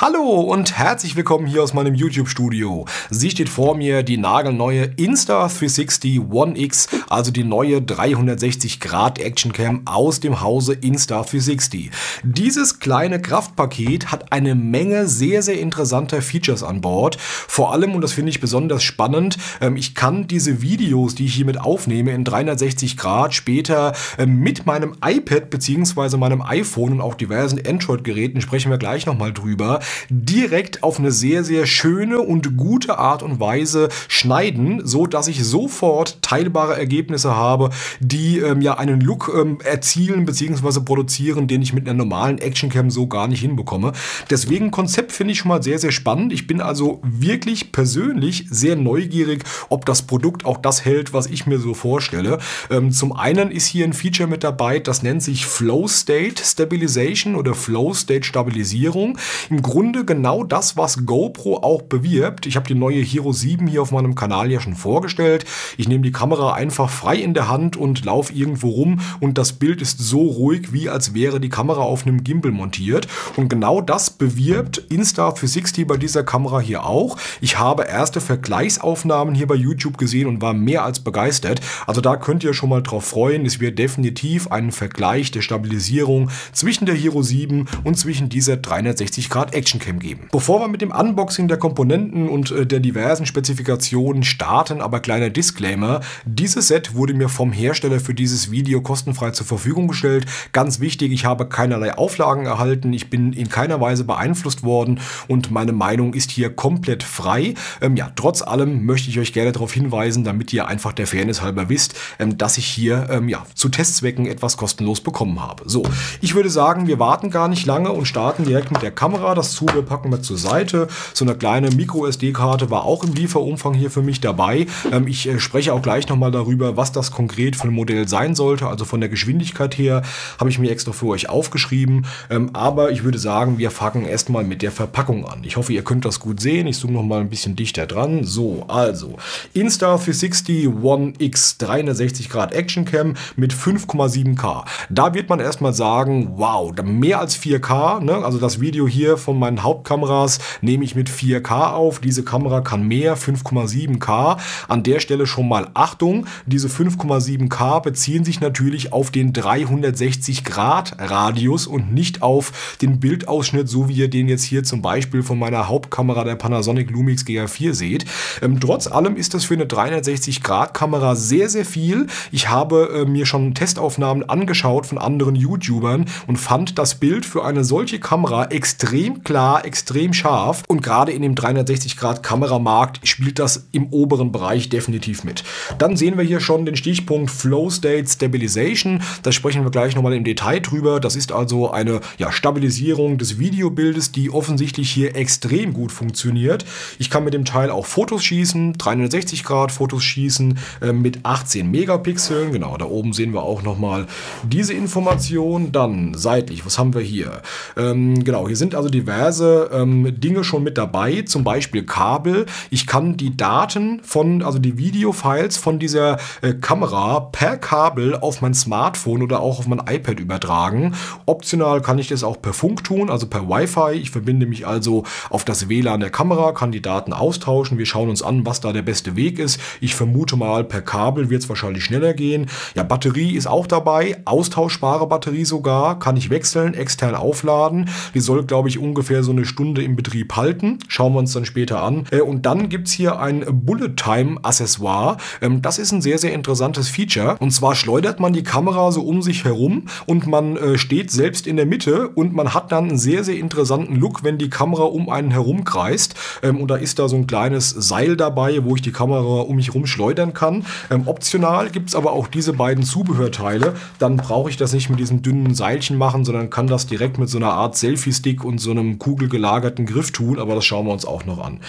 Hallo und herzlich willkommen hier aus meinem YouTube-Studio. Sie steht vor mir, die nagelneue Insta360 One X, also die neue 360-Grad-Action-Cam aus dem Hause Insta360. Dieses kleine Kraftpaket hat eine Menge sehr, sehr interessanter Features an Bord. Vor allem, und das finde ich besonders spannend, ich kann diese Videos, die ich hiermit aufnehme, in 360 Grad später mit meinem iPad bzw. meinem iPhone und auch diversen Android-Geräten, sprechen wir gleich nochmal drüber, direkt auf eine sehr, sehr schöne und gute Art und Weise schneiden, so dass ich sofort teilbare Ergebnisse habe, die ja einen Look erzielen bzw. produzieren, den ich mit einer normalen Actioncam so gar nicht hinbekomme. Deswegen Konzept finde ich schon mal sehr, sehr spannend. Ich bin also wirklich persönlich sehr neugierig, ob das Produkt auch das hält, was ich mir so vorstelle. Zum einen ist hier ein Feature mit dabei, das nennt sich Flow-State-Stabilisierung oder Flow-State-Stabilisierung. Im Grunde genau das, was GoPro auch bewirbt. Ich habe die neue Hero 7 hier auf meinem Kanal ja schon vorgestellt. Ich nehme die Kamera einfach frei in der Hand und laufe irgendwo rum und das Bild ist so ruhig, wie als wäre die Kamera auf einem Gimbal montiert. Und genau das bewirbt Insta360 bei dieser Kamera hier auch. Ich habe erste Vergleichsaufnahmen hier bei YouTube gesehen und war mehr als begeistert. Also da könnt ihr schon mal drauf freuen. Es wird definitiv einen Vergleich der Stabilisierung zwischen der Hero 7 und zwischen dieser 360-Grad Actioncam geben. Bevor wir mit dem Unboxing der Komponenten und der diversen Spezifikationen starten, aber kleiner Disclaimer, dieses Set wurde mir vom Hersteller für dieses Video kostenfrei zur Verfügung gestellt. Ganz wichtig, ich habe keinerlei Auflagen erhalten, ich bin in keiner Weise beeinflusst worden und meine Meinung ist hier komplett frei. Ja, trotz allem möchte ich euch gerne darauf hinweisen, damit ihr einfach der Fairness halber wisst, dass ich hier ja, zu Testzwecken etwas kostenlos bekommen habe. So, ich würde sagen, wir warten gar nicht lange und starten direkt mit der Kamera. Das Zubehör packen wir zur Seite. So eine kleine Micro-SD-Karte war auch im Lieferumfang hier für mich dabei. Ich spreche auch gleich nochmal darüber, was das konkret für ein Modell sein sollte. Also von der Geschwindigkeit her habe ich mir extra für euch aufgeschrieben. Aber ich würde sagen, wir fangen erstmal mit der Verpackung an. Ich hoffe, ihr könnt das gut sehen. Ich zoome nochmal ein bisschen dichter dran. So, also Insta360 One X 360 Grad Action Cam mit 5,7K. Da wird man erstmal sagen, wow, mehr als 4K, ne? Also das Video hier von meinen Hauptkameras nehme ich mit 4K auf. Diese Kamera kann mehr, 5,7K. An der Stelle schon mal Achtung, diese 5,7K beziehen sich natürlich auf den 360 Grad Radius und nicht auf den Bildausschnitt, so wie ihr den jetzt hier zum Beispiel von meiner Hauptkamera der Panasonic Lumix GH4 seht. Trotz allem ist das für eine 360 Grad Kamera sehr, sehr viel. Ich habe mir schon Testaufnahmen angeschaut von anderen YouTubern und fand das Bild für eine solche Kamera extrem klar, extrem scharf und gerade in dem 360 Grad Kameramarkt spielt das im oberen Bereich definitiv mit. Dann sehen wir hier schon den Stichpunkt Flow State Stabilisation, da sprechen wir gleich nochmal im Detail drüber. Das ist also eine ja, Stabilisierung des Videobildes, die offensichtlich hier extrem gut funktioniert. Ich kann mit dem Teil auch Fotos schießen, 360 Grad Fotos schießen mit 18 Megapixeln, genau, da oben sehen wir auch nochmal diese Information. Dann seitlich, was haben wir hier? Genau, hier sind also diverse Dinge schon mit dabei, zum Beispiel Kabel. Ich kann die Daten von, also die Videofiles von dieser Kamera per Kabel auf mein Smartphone oder auch auf mein iPad übertragen. Optional kann ich das auch per Funk tun, also per Wi-Fi. Ich verbinde mich also auf das WLAN der Kamera, kann die Daten austauschen. Wir schauen uns an, was da der beste Weg ist. Ich vermute mal, per Kabel wird es wahrscheinlich schneller gehen. Ja, Batterie ist auch dabei, austauschbare Batterie sogar, kann ich wechseln, extern aufladen. Die soll, glaube ich, ungefähr so eine Stunde im Betrieb halten. Schauen wir uns dann später an. Und dann gibt es hier ein Bullet-Time-Accessoire. Das ist ein sehr, sehr interessantes Feature. Und zwar schleudert man die Kamera so um sich herum und man steht selbst in der Mitte und man hat dann einen sehr, sehr interessanten Look, wenn die Kamera um einen herumkreist. Und da ist da so ein kleines Seil dabei, wo ich die Kamera um mich herum schleudern kann. Optional gibt es aber auch diese beiden Zubehörteile. Dann brauche ich das nicht mit diesem dünnen Seilchen machen, sondern kann das direkt mit so einer Art Selfie-Stick und so einem kugelgelagerten Griff tun, aber das schauen wir uns auch noch an.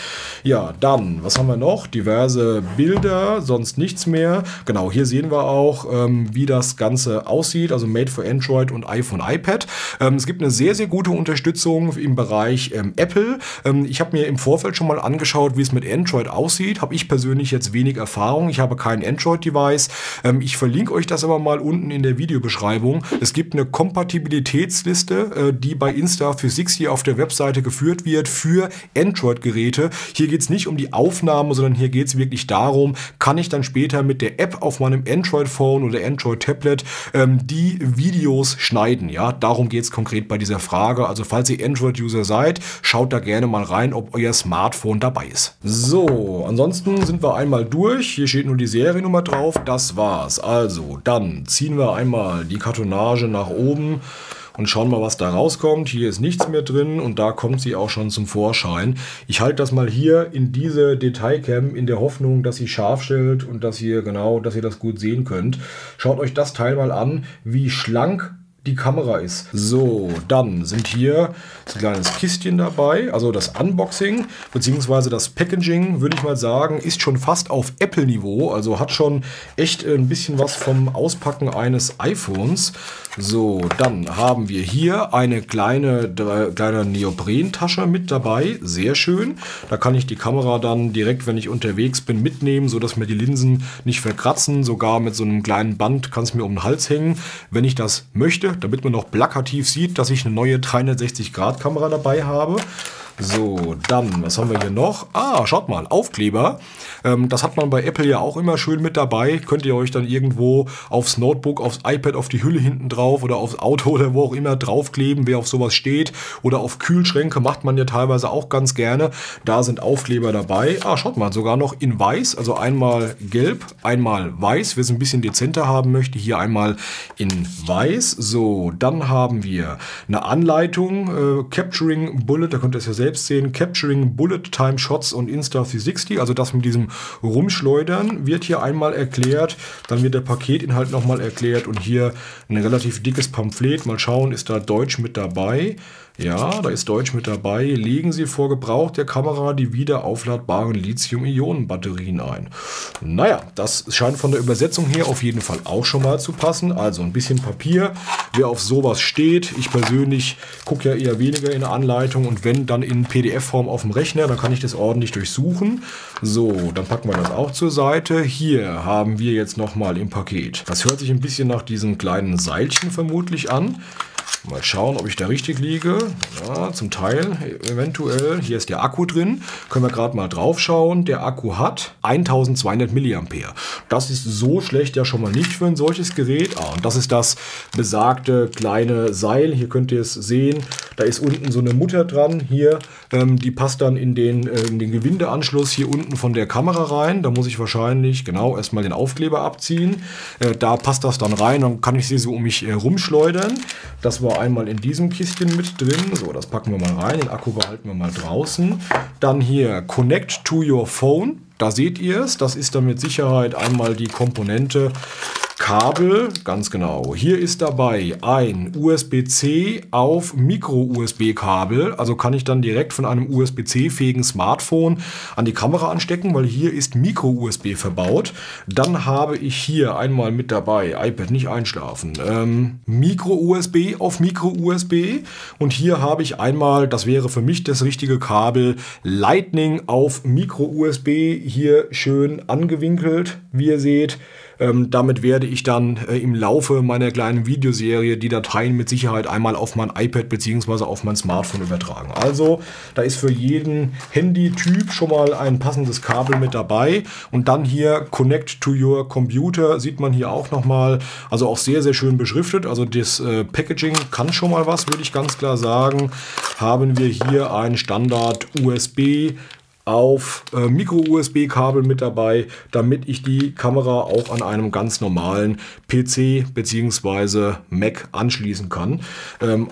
Ja, dann, was haben wir noch? Diverse Bilder, sonst nichts mehr. Genau, hier sehen wir auch, wie das Ganze aussieht, also Made for Android und iPhone, iPad. Es gibt eine sehr, sehr gute Unterstützung im Bereich Apple. Ich habe mir im Vorfeld schon mal angeschaut, wie es mit Android aussieht. Habe ich persönlich jetzt wenig Erfahrung. Ich habe kein Android-Device. Ich verlinke euch das aber mal unten in der Videobeschreibung. Es gibt eine Kompatibilitätsliste, die bei Insta360 auf der Webseite geführt wird für Android-Geräte. Hier geht es nicht um die Aufnahme, sondern hier geht es wirklich darum, kann ich dann später mit der App auf meinem Android-Phone oder Android-Tablet die Videos schneiden. Ja, darum geht es konkret bei dieser Frage. Also falls ihr Android-User seid, schaut da gerne mal rein, ob euer Smartphone dabei ist. So, ansonsten sind wir einmal durch. Hier steht nur die Seriennummer drauf. Das war's. Also, dann ziehen wir einmal die Kartonage nach oben und schauen mal, was da rauskommt. Hier ist nichts mehr drin und da kommt sie auch schon zum Vorschein. Ich halte das mal hier in diese Detailcam in der Hoffnung, dass sie scharf stellt und dass ihr das gut sehen könnt. Schaut euch das Teil mal an, wie schlank die Kamera ist. So, dann sind hier ein kleines Kistchen dabei, also das Unboxing bzw. das Packaging, würde ich mal sagen, ist schon fast auf Apple-Niveau, also hat schon echt ein bisschen was vom Auspacken eines iPhones. So, dann haben wir hier eine kleine Neoprentasche mit dabei, sehr schön. Da kann ich die Kamera dann direkt, wenn ich unterwegs bin, mitnehmen, sodass mir die Linsen nicht verkratzen. Sogar mit so einem kleinen Band kann es mir um den Hals hängen, wenn ich das möchte, damit man noch plakativ sieht, dass ich eine neue 360-Grad-Kamera dabei habe. So, dann, was haben wir hier noch? Ah, schaut mal, Aufkleber. Das hat man bei Apple ja auch immer schön mit dabei. Könnt ihr euch dann irgendwo aufs Notebook, aufs iPad, auf die Hülle hinten drauf oder aufs Auto oder wo auch immer draufkleben, wer auf sowas steht. Oder auf Kühlschränke macht man ja teilweise auch ganz gerne. Da sind Aufkleber dabei. Ah, schaut mal, sogar noch in weiß. Also einmal gelb, einmal weiß. Wer es ein bisschen dezenter haben möchte, hier einmal in weiß. So, dann haben wir eine Anleitung, Capturing Bullet, da könnt ihr es ja selbst sehen, Capturing Bullet Time Shots und Insta360, also das mit diesem Rumschleudern wird hier einmal erklärt, dann wird der Paketinhalt nochmal erklärt und hier ein relativ dickes Pamphlet, mal schauen, ist da Deutsch mit dabei? Ja, da ist Deutsch mit dabei. Legen Sie vor Gebrauch der Kamera die wieder aufladbaren Lithium-Ionen-Batterien ein. Naja, das scheint von der Übersetzung her auf jeden Fall auch schon mal zu passen. Also ein bisschen Papier, wer auf sowas steht. Ich persönlich gucke ja eher weniger in der Anleitung und wenn, dann in PDF-Form auf dem Rechner. Dann kann ich das ordentlich durchsuchen. So, dann packen wir das auch zur Seite. Hier haben wir jetzt nochmal im Paket. Das hört sich ein bisschen nach diesen kleinen Seilchen vermutlich an. Mal schauen, ob ich da richtig liege. Ja, zum Teil eventuell. Hier ist der Akku drin. Können wir gerade mal drauf schauen. Der Akku hat 1200 mAh. Das ist so schlecht ja schon mal nicht für ein solches Gerät. Ah, und das ist das besagte kleine Seil. Hier könnt ihr es sehen. Da ist unten so eine Mutter dran. Hier, die passt dann in den Gewindeanschluss hier unten von der Kamera rein. Da muss ich wahrscheinlich genau erstmal den Aufkleber abziehen. Da passt das dann rein. Dann kann ich sie so um mich rumschleudern. Das war einmal in diesem Kistchen mit drin. So, das packen wir mal rein. Den Akku behalten wir mal draußen. Dann hier Connect to your phone. Da seht ihr es. Das ist dann mit Sicherheit einmal die Komponente Kabel. Ganz genau. Hier ist dabei ein USB-C auf Micro-USB-Kabel. Also kann ich dann direkt von einem USB-C-fähigen Smartphone an die Kamera anstecken, weil hier ist Micro-USB verbaut. Dann habe ich hier einmal mit dabei, iPad nicht einschlafen, Micro-USB auf Micro-USB. Und hier habe ich einmal, das wäre für mich das richtige Kabel, Lightning auf Micro-USB. Hier schön angewinkelt, wie ihr seht. Damit werde ich dann im Laufe meiner kleinen Videoserie die Dateien mit Sicherheit einmal auf mein iPad bzw. auf mein Smartphone übertragen. Also da ist für jeden Handy-Typ schon mal ein passendes Kabel mit dabei. Und dann hier Connect to your Computer sieht man hier auch nochmal. Also auch sehr, sehr schön beschriftet. Also das Packaging kann schon mal was, würde ich ganz klar sagen. Haben wir hier ein Standard USB auf Micro-USB-Kabel mit dabei, damit ich die Kamera auch an einem ganz normalen PC bzw. Mac anschließen kann.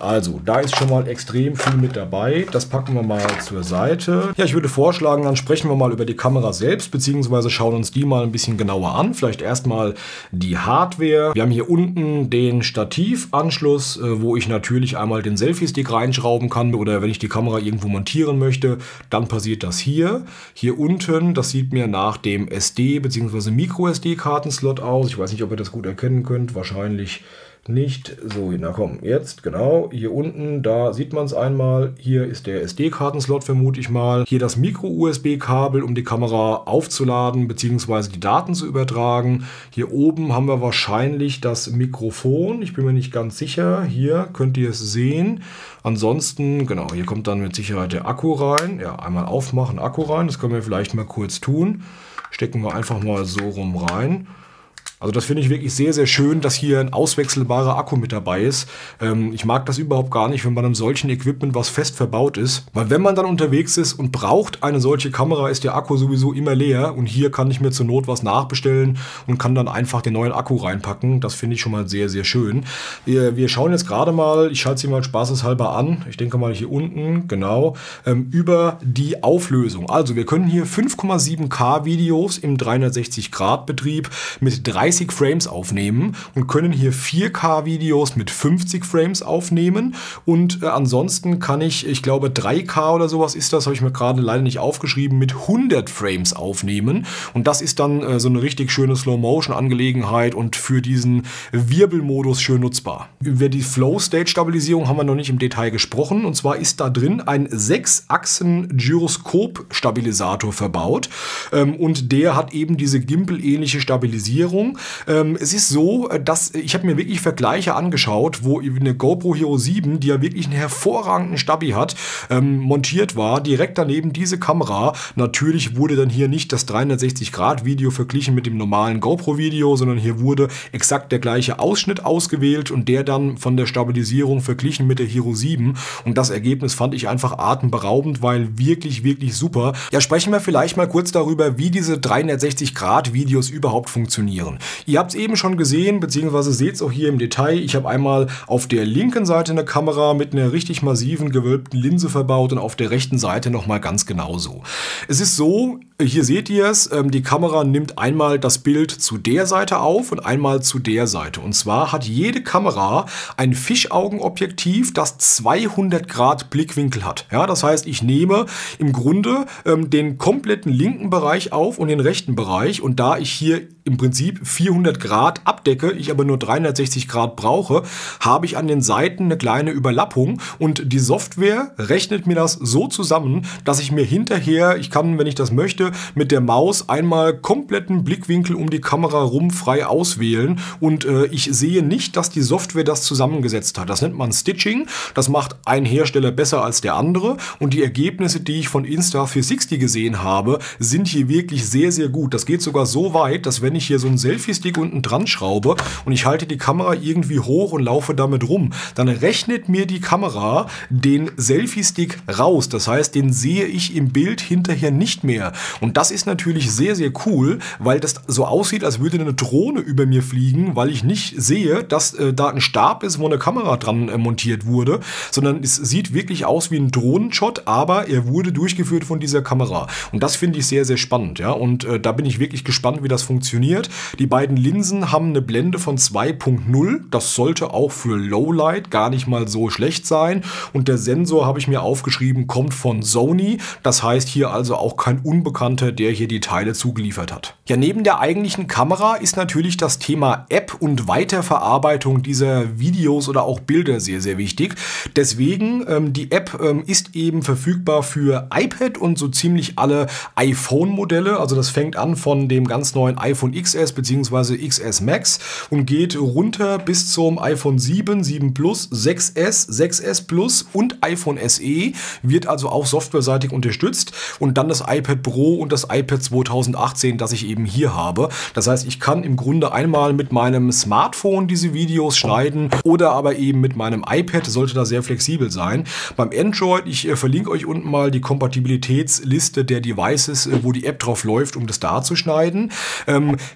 Also, da ist schon mal extrem viel mit dabei. Das packen wir mal zur Seite. Ja, ich würde vorschlagen, dann sprechen wir mal über die Kamera selbst bzw. schauen uns die mal ein bisschen genauer an. Vielleicht erstmal die Hardware. Wir haben hier unten den Stativanschluss, wo ich natürlich einmal den Selfie-Stick reinschrauben kann oder wenn ich die Kamera irgendwo montieren möchte, dann passiert das hier. Hier unten, das sieht mir nach dem SD- bzw. Micro-SD-Kartenslot aus. Ich weiß nicht, ob ihr das gut erkennen könnt. Wahrscheinlich nicht. So, na komm, jetzt genau, hier unten, da sieht man es einmal. Hier ist der SD-Kartenslot, vermute ich mal. Hier das Micro-USB-Kabel, um die Kamera aufzuladen bzw. die Daten zu übertragen. Hier oben haben wir wahrscheinlich das Mikrofon. Ich bin mir nicht ganz sicher. Hier könnt ihr es sehen. Ansonsten, genau, hier kommt dann mit Sicherheit der Akku rein. Ja, einmal aufmachen, Akku rein. Das können wir vielleicht mal kurz tun. Stecken wir einfach mal so rum rein. Also das finde ich wirklich sehr, sehr schön, dass hier ein auswechselbarer Akku mit dabei ist. Ich mag das überhaupt gar nicht, wenn bei einem solchen Equipment was fest verbaut ist. Weil wenn man dann unterwegs ist und braucht eine solche Kamera, ist der Akku sowieso immer leer. Und hier kann ich mir zur Not was nachbestellen und kann dann einfach den neuen Akku reinpacken. Das finde ich schon mal sehr, sehr schön. Wir schauen jetzt gerade mal, ich schalte sie mal spaßeshalber an. Ich denke mal hier unten, genau, über die Auflösung. Also wir können hier 5,7K Videos im 360-Grad-Betrieb mit 30 Frames aufnehmen und können hier 4K Videos mit 50 Frames aufnehmen und ansonsten kann ich glaube 3K oder sowas ist das, habe ich mir gerade leider nicht aufgeschrieben, mit 100 Frames aufnehmen und das ist dann so eine richtig schöne Slow-Motion-Angelegenheit und für diesen Wirbelmodus schön nutzbar. Über die Flow-State-Stabilisierung haben wir noch nicht im Detail gesprochen und zwar ist da drin ein 6-Achsen-Gyroskop-Stabilisator verbaut und der hat eben diese Gimbal-ähnliche Stabilisierung. Es ist so, dass ich habe mir wirklich Vergleiche angeschaut, wo eine GoPro Hero 7, die ja wirklich einen hervorragenden Stabi hat, montiert war, direkt daneben diese Kamera. Natürlich wurde dann hier nicht das 360-Grad-Video verglichen mit dem normalen GoPro-Video, sondern hier wurde exakt der gleiche Ausschnitt ausgewählt und der dann von der Stabilisierung verglichen mit der Hero 7. Und das Ergebnis fand ich einfach atemberaubend, weil wirklich, wirklich super. Ja, sprechen wir vielleicht mal kurz darüber, wie diese 360-Grad-Videos überhaupt funktionieren. Ihr habt es eben schon gesehen, beziehungsweise seht es auch hier im Detail. Ich habe einmal auf der linken Seite eine Kamera mit einer richtig massiven gewölbten Linse verbaut und auf der rechten Seite nochmal ganz genauso. Es ist so, hier seht ihr es, die Kamera nimmt einmal das Bild zu der Seite auf und einmal zu der Seite. Und zwar hat jede Kamera ein Fischaugenobjektiv, das 200 Grad Blickwinkel hat. Ja, das heißt, ich nehme im Grunde den kompletten linken Bereich auf und den rechten Bereich und da ich hier im Prinzip 400 Grad abdecke, ich aber nur 360 Grad brauche, habe ich an den Seiten eine kleine Überlappung und die Software rechnet mir das so zusammen, dass ich mir hinterher, ich kann, wenn ich das möchte, mit der Maus einmal kompletten Blickwinkel um die Kamera rum frei auswählen und ich sehe nicht, dass die Software das zusammengesetzt hat. Das nennt man Stitching, das macht ein Hersteller besser als der andere und die Ergebnisse, die ich von Insta360 gesehen habe, sind hier wirklich sehr, sehr gut. Das geht sogar so weit, dass wenn ich hier so einen Selfie-Stick unten dran schraube und ich halte die Kamera irgendwie hoch und laufe damit rum, dann rechnet mir die Kamera den Selfie-Stick raus. Das heißt, den sehe ich im Bild hinterher nicht mehr. Und das ist natürlich sehr, sehr cool, weil das so aussieht, als würde eine Drohne über mir fliegen, weil ich nicht sehe, dass da ein Stab ist, wo eine Kamera dran montiert wurde, sondern es sieht wirklich aus wie ein Drohnenshot, aber er wurde durchgeführt von dieser Kamera. Und das finde ich sehr, sehr spannend. Ja? Und da bin ich wirklich gespannt, wie das funktioniert. Die beiden Linsen haben eine Blende von 2,0. Das sollte auch für Lowlight gar nicht mal so schlecht sein. Und der Sensor, habe ich mir aufgeschrieben, kommt von Sony. Das heißt hier also auch kein Unbekannter, der hier die Teile zugeliefert hat. Ja, neben der eigentlichen Kamera ist natürlich das Thema App und Weiterverarbeitung dieser Videos oder auch Bilder sehr, sehr wichtig. Deswegen, die App ist eben verfügbar für iPad und so ziemlich alle iPhone-Modelle. Also das fängt an von dem ganz neuen iPhone XS bzw. XS Max und geht runter bis zum iPhone 7, 7 Plus, 6S, 6S Plus und iPhone SE, wird also auch softwareseitig unterstützt und dann das iPad Pro und das iPad 2018, das ich eben hier habe. Das heißt, ich kann im Grunde einmal mit meinem Smartphone diese Videos schneiden oder aber eben mit meinem iPad, sollte da sehr flexibel sein. Beim Android, ich verlinke euch unten mal die Kompatibilitätsliste der Devices, wo die App drauf läuft, um das da zu schneiden.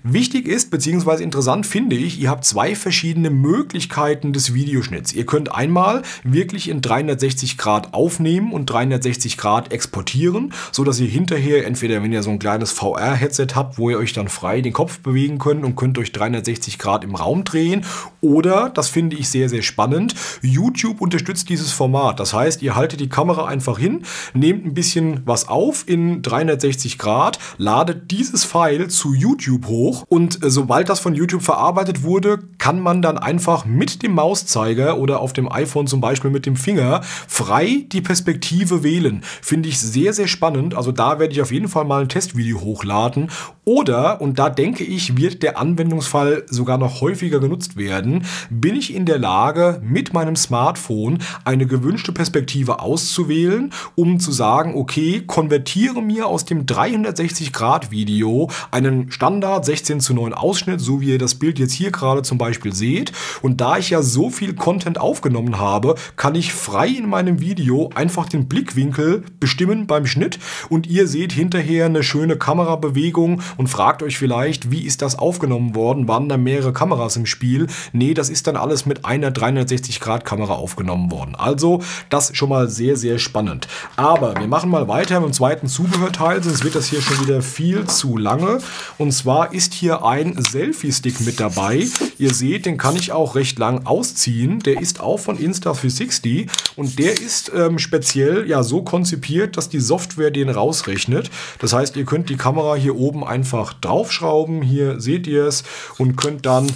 Wichtig ist, beziehungsweise interessant finde ich, ihr habt zwei verschiedene Möglichkeiten des Videoschnitts. Ihr könnt einmal wirklich in 360 Grad aufnehmen und 360 Grad exportieren, sodass ihr hinterher, entweder wenn ihr so ein kleines VR-Headset habt, wo ihr euch dann frei den Kopf bewegen könnt und könnt euch 360 Grad im Raum drehen, oder, das finde ich sehr, sehr spannend, YouTube unterstützt dieses Format. Das heißt, ihr haltet die Kamera einfach hin, nehmt ein bisschen was auf in 360 Grad, ladet dieses File zu YouTube hoch hoch und sobald das von YouTube verarbeitet wurde, kann man dann einfach mit dem Mauszeiger oder auf dem iPhone zum Beispiel mit dem Finger frei die Perspektive wählen. Finde ich sehr, sehr spannend. Also da werde ich auf jeden Fall mal ein Testvideo hochladen. Oder, und da denke ich, wird der Anwendungsfall sogar noch häufiger genutzt werden, bin ich in der Lage, mit meinem Smartphone eine gewünschte Perspektive auszuwählen, um zu sagen, okay, konvertiere mir aus dem 360-Grad-Video einen Standard 16:9 Ausschnitt, so wie ihr das Bild jetzt hier gerade zum Beispiel seht. Und da ich ja so viel Content aufgenommen habe, kann ich frei in meinem Video einfach den Blickwinkel bestimmen beim Schnitt und ihr seht hinterher eine schöne Kamerabewegung und fragt euch vielleicht, wie ist das aufgenommen worden? Waren da mehrere Kameras im Spiel? Nee, das ist dann alles mit einer 360-Grad-Kamera aufgenommen worden. Also das schon mal sehr, sehr spannend. Aber wir machen mal weiter mit dem zweiten Zubehörteil, sonst wird das hier schon wieder viel zu lange. Und zwar ist hier ein Selfie-Stick mit dabei. Ihr seht, den kann ich auch recht lang ausziehen. Der ist auch von Insta360 und der ist speziell ja so konzipiert, dass die Software den rausrechnet. Das heißt, ihr könnt die Kamera hier oben einfach draufschrauben, hier seht ihr es, und könnt dann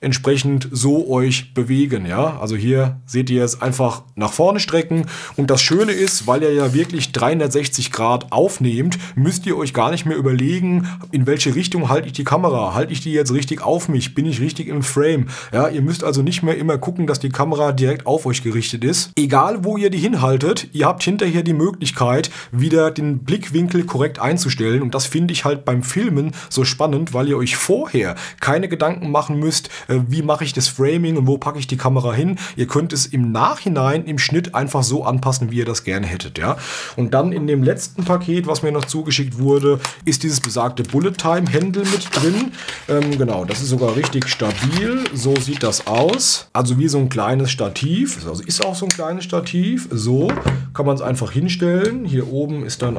entsprechend so euch bewegen, ja. Also hier seht ihr es einfach nach vorne strecken und das Schöne ist, weil ihr ja wirklich 360 Grad aufnehmt, müsst ihr euch gar nicht mehr überlegen, in welche Richtung halte ich die Kamera, halte ich die jetzt richtig auf mich, bin ich richtig im Frame, ja. Ihr müsst also nicht mehr immer gucken, dass die Kamera direkt auf euch gerichtet ist. Egal, wo ihr die hinhaltet, ihr habt hinterher die Möglichkeit, wieder den Blickwinkel korrekt einzustellen und das finde ich halt beim Filmen so spannend, weil ihr euch vorher keine Gedanken machen müsst, wie mache ich das Framing und wo packe ich die Kamera hin. Ihr könnt es im Nachhinein im Schnitt einfach so anpassen, wie ihr das gerne hättet, ja. Und dann in dem letzten Paket, was mir noch zugeschickt wurde, ist dieses besagte Bullet Time Handle mit drin. Genau, das ist sogar richtig stabil. So sieht das aus. Also wie so ein kleines Stativ. Also ist auch so ein kleines Stativ. So kann man es einfach hinstellen. Hier oben ist dann,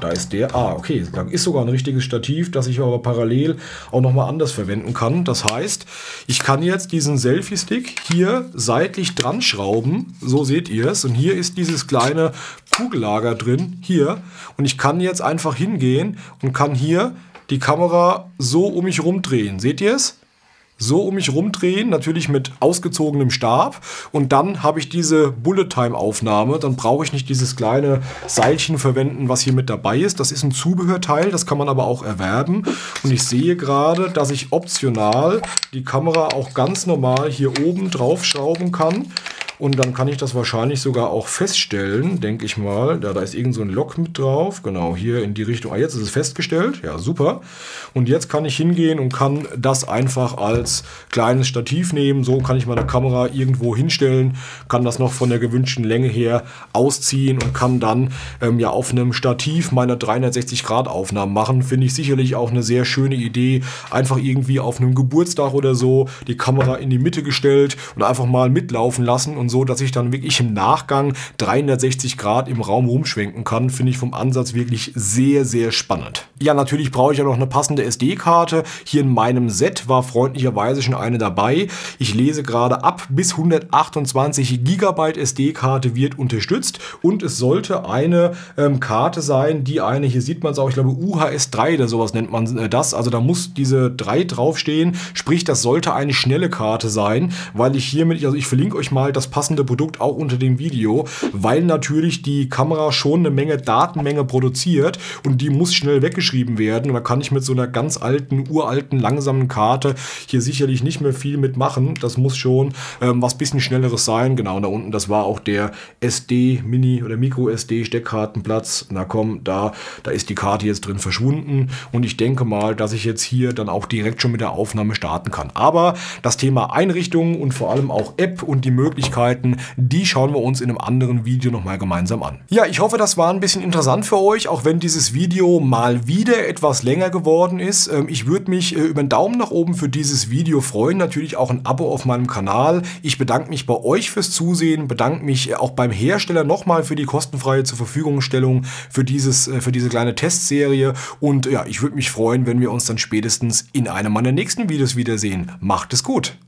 da ist der, okay, da ist sogar ein richtiges Stativ, das ich aber parallel auch nochmal anders verwenden kann. Das heißt, ich kann jetzt diesen Selfie-Stick hier seitlich dran schrauben, so seht ihr es. Und hier ist dieses kleine Kugellager drin, hier. Und ich kann jetzt einfach hingehen und kann hier die Kamera so um mich rumdrehen, seht ihr es? So um mich rumdrehen, natürlich mit ausgezogenem Stab und dann habe ich diese Bullet-Time-Aufnahme, dann brauche ich nicht dieses kleine Seilchen verwenden, was hier mit dabei ist. Das ist ein Zubehörteil, das kann man aber auch erwerben und ich sehe gerade, dass ich optional die Kamera auch ganz normal hier oben drauf schrauben kann. Und dann kann ich das wahrscheinlich sogar auch feststellen, denke ich mal. Da ist irgend so ein Lock mit drauf. Genau, hier in die Richtung. Jetzt ist es festgestellt. Ja, super. Und jetzt kann ich hingehen und kann das einfach als kleines Stativ nehmen. So kann ich meine Kamera irgendwo hinstellen, kann das noch von der gewünschten Länge her ausziehen und kann dann ja auf einem Stativ meine 360-Grad-Aufnahmen machen. Finde ich sicherlich auch eine sehr schöne Idee. Einfach irgendwie auf einem Geburtstag oder so die Kamera in die Mitte gestellt und einfach mal mitlaufen lassen und so, dass ich dann wirklich im Nachgang 360 Grad im Raum rumschwenken kann, finde ich vom Ansatz wirklich sehr, sehr spannend. Ja, natürlich brauche ich ja noch eine passende SD-Karte. Hier in meinem Set war freundlicherweise schon eine dabei. Ich lese gerade ab, bis 128 GB SD-Karte wird unterstützt und es sollte eine Karte sein, die eine, hier sieht man es auch, ich glaube UHS-3 oder sowas nennt man das. Also da muss diese 3 draufstehen, sprich das sollte eine schnelle Karte sein, weil ich hiermit, also ich verlinke euch mal das passende Produkt auch unter dem Video, weil natürlich die Kamera schon eine Menge Datenmenge produziert und die muss schnell weggeschrieben werden und da kann ich mit so einer ganz alten, uralten, langsamen Karte hier sicherlich nicht mehr viel mitmachen. Das muss schon was bisschen schnelleres sein. Genau, da unten, das war auch der SD-Mini- oder Micro-SD-Steckkartenplatz. Na komm, da ist die Karte jetzt drin verschwunden und ich denke mal, dass ich jetzt hier dann auch direkt schon mit der Aufnahme starten kann. Aber das Thema Einrichtung und vor allem auch App und die Möglichkeiten, die schauen wir uns in einem anderen Video nochmal gemeinsam an. Ja, ich hoffe, das war ein bisschen interessant für euch, auch wenn dieses Video mal wieder etwas länger geworden ist. Ich würde mich über einen Daumen nach oben für dieses Video freuen, natürlich auch ein Abo auf meinem Kanal. Ich bedanke mich bei euch fürs Zusehen, bedanke mich auch beim Hersteller nochmal für die kostenfreie Zurverfügungstellung für diese kleine Testserie und ja, ich würde mich freuen, wenn wir uns dann spätestens in einem meiner nächsten Videos wiedersehen. Macht es gut!